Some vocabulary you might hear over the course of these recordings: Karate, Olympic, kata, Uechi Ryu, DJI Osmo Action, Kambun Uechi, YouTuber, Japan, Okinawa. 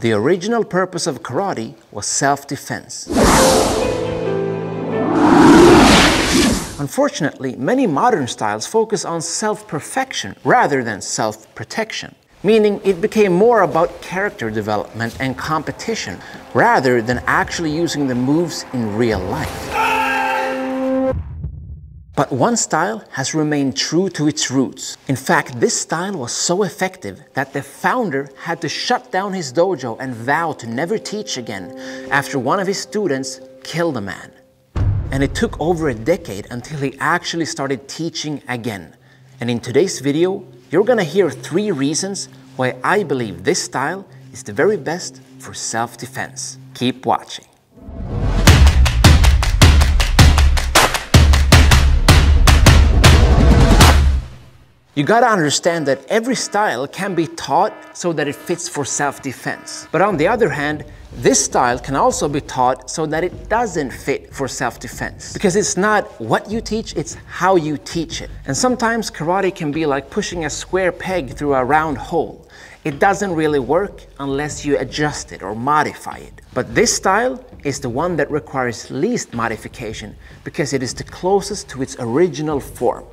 The original purpose of karate was self-defense. Unfortunately, many modern styles focus on self-perfection rather than self-protection, meaning it became more about character development and competition rather than actually using the moves in real life. But one style has remained true to its roots. In fact, this style was so effective that the founder had to shut down his dojo and vow to never teach again after one of his students killed a man. And it took over a decade until he actually started teaching again. And in today's video, you're gonna hear 3 reasons why I believe this style is the very best for self-defense. Keep watching. You gotta understand that every style can be taught so that it fits for self-defense. But on the other hand, this style can also be taught so that it doesn't fit for self-defense. Because it's not what you teach, it's how you teach it. And sometimes karate can be like pushing a square peg through a round hole. It doesn't really work unless you adjust it or modify it. But this style is the one that requires least modification because it is the closest to its original form.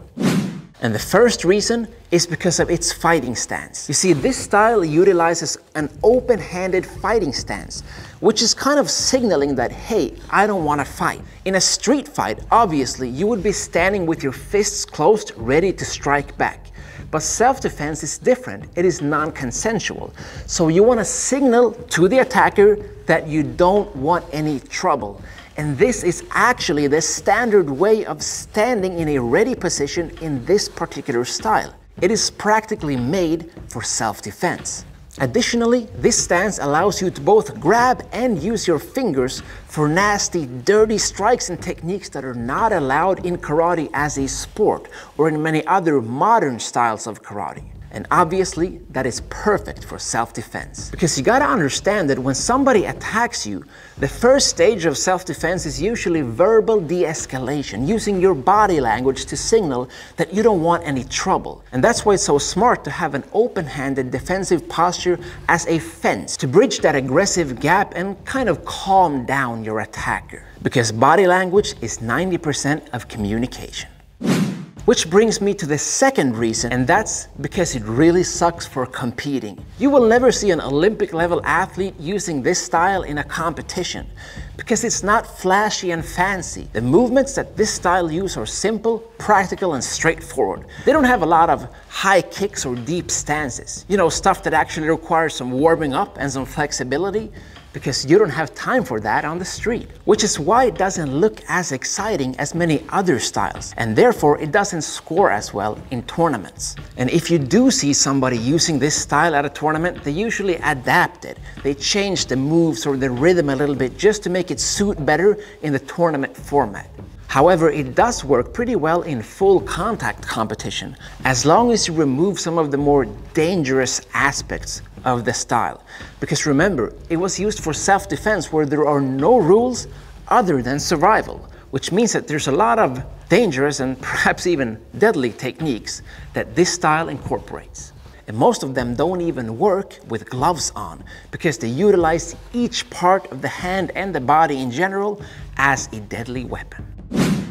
And the first reason is because of its fighting stance. You see, this style utilizes an open-handed fighting stance, which is kind of signaling that, hey, I don't want to fight. In a street fight, obviously, you would be standing with your fists closed, ready to strike back. But self-defense is different. It is non-consensual. So you want to signal to the attacker that you don't want any trouble. And this is actually the standard way of standing in a ready position in this particular style. It is practically made for self-defense. Additionally, this stance allows you to both grab and use your fingers for nasty, dirty strikes and techniques that are not allowed in karate as a sport or in many other modern styles of karate. And obviously, that is perfect for self-defense. Because you gotta understand that when somebody attacks you, the first stage of self-defense is usually verbal de-escalation, using your body language to signal that you don't want any trouble. And that's why it's so smart to have an open-handed defensive posture as a fence, to bridge that aggressive gap and kind of calm down your attacker. Because body language is 90% of communication. Which brings me to the second reason, and that's because it really sucks for competing. You will never see an Olympic-level athlete using this style in a competition, because it's not flashy and fancy. The movements that this style uses are simple, practical, and straightforward. They don't have a lot of high kicks or deep stances. You know, stuff that actually requires some warming up and some flexibility, because you don't have time for that on the street. Which is why it doesn't look as exciting as many other styles, and therefore it doesn't score as well in tournaments. And if you do see somebody using this style at a tournament, they usually adapt it. They change the moves or the rhythm a little bit just to make it suit better in the tournament format. However, it does work pretty well in full contact competition, as long as you remove some of the more dangerous aspects of the style. Because remember, it was used for self-defense where there are no rules other than survival, which means that there's a lot of dangerous and perhaps even deadly techniques that this style incorporates. And most of them don't even work with gloves on, because they utilize each part of the hand and the body in general as a deadly weapon.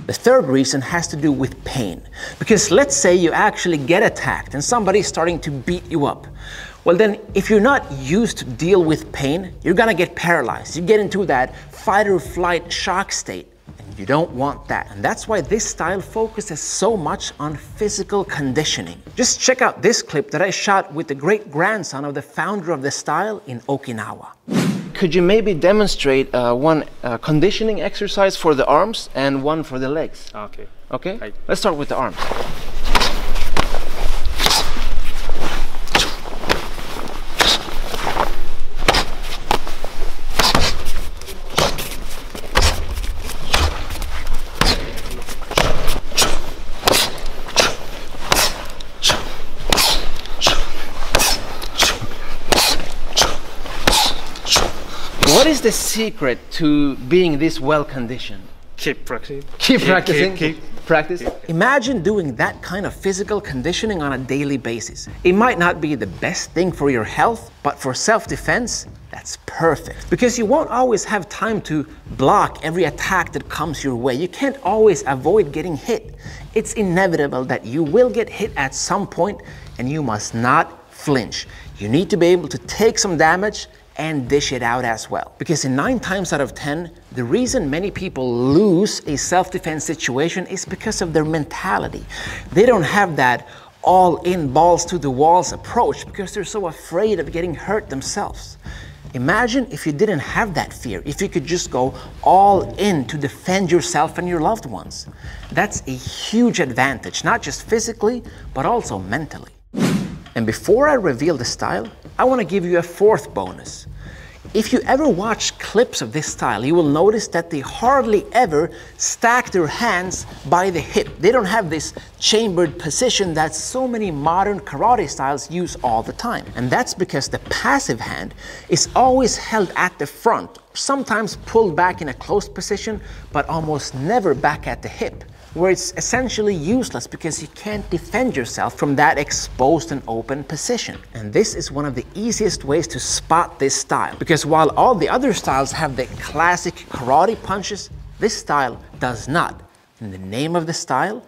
The third reason has to do with pain. Because let's say you actually get attacked and somebody's starting to beat you up. Well then, if you're not used to deal with pain, you're gonna get paralyzed. You get into that fight or flight shock state, and you don't want that. And that's why this style focuses so much on physical conditioning. Just check out this clip that I shot with the great-grandson of the founder of the style in Okinawa. Could you maybe demonstrate one conditioning exercise for the arms and one for the legs? Okay. Okay? Right. Let's start with the arms. What is the secret to being this well-conditioned? Keep practicing. Keep practicing. Keep practice. Imagine doing that kind of physical conditioning on a daily basis. It might not be the best thing for your health, but for self-defense, That's perfect, because you won't always have time to block every attack that comes your way. You can't always avoid getting hit. It's inevitable that you will get hit at some point, and you must not flinch. You need to be able to take some damage and dish it out as well. Because in 9 times out of 10, the reason many people lose a self-defense situation is because of their mentality. They don't have that all-in, balls-to-the-walls approach because they're so afraid of getting hurt themselves. Imagine if you didn't have that fear, if you could just go all in to defend yourself and your loved ones. That's a huge advantage, not just physically, but also mentally. And before I reveal the style, I want to give you a fourth bonus. If you ever watch clips of this style, you will notice that they hardly ever stack their hands by the hip. They don't have this chambered position that so many modern karate styles use all the time. And that's because the passive hand is always held at the front, sometimes pulled back in a closed position, but almost never back at the hip, where it's essentially useless because you can't defend yourself from that exposed and open position. And this is one of the easiest ways to spot this style, because while all the other styles have the classic karate punches, this style does not. And the name of the style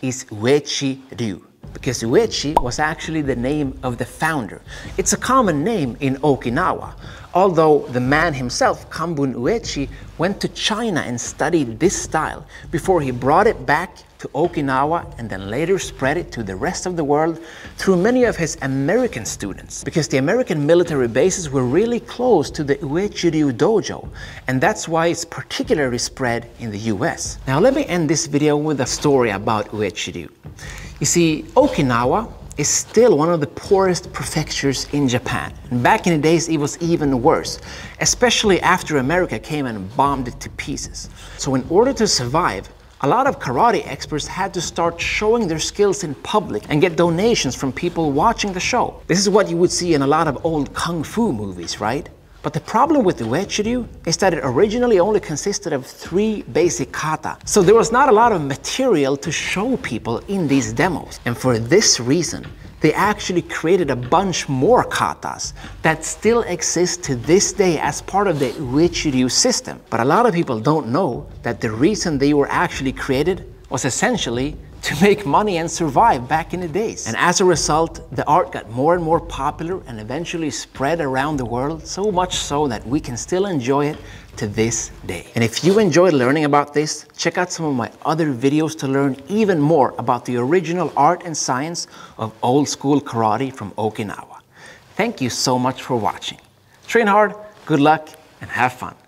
is Uechi Ryu, because Uechi was actually the name of the founder. It's a common name in Okinawa, although the man himself, Kambun Uechi, went to China and studied this style before he brought it back to Okinawa and then later spread it to the rest of the world through many of his American students, because the American military bases were really close to the Uechi Ryu dojo, and that's why it's particularly spread in the US. Now let me end this video with a story about Uechi Ryu. You see, Okinawa is still one of the poorest prefectures in Japan. And back in the days, it was even worse, especially after America came and bombed it to pieces. So in order to survive, a lot of karate experts had to start showing their skills in public and get donations from people watching the show. This is what you would see in a lot of old kung fu movies, right? But the problem with the Uechi Ryu is that it originally only consisted of 3 basic kata. So there was not a lot of material to show people in these demos. And for this reason, they actually created a bunch more katas that still exist to this day as part of the Uechi Ryu system. But a lot of people don't know that the reason they were actually created was essentially to make money and survive back in the days. And as a result, the art got more and more popular and eventually spread around the world, so much so that we can still enjoy it to this day. And if you enjoyed learning about this, check out some of my other videos to learn even more about the original art and science of old school karate from Okinawa. Thank you so much for watching. Train hard, good luck, and have fun.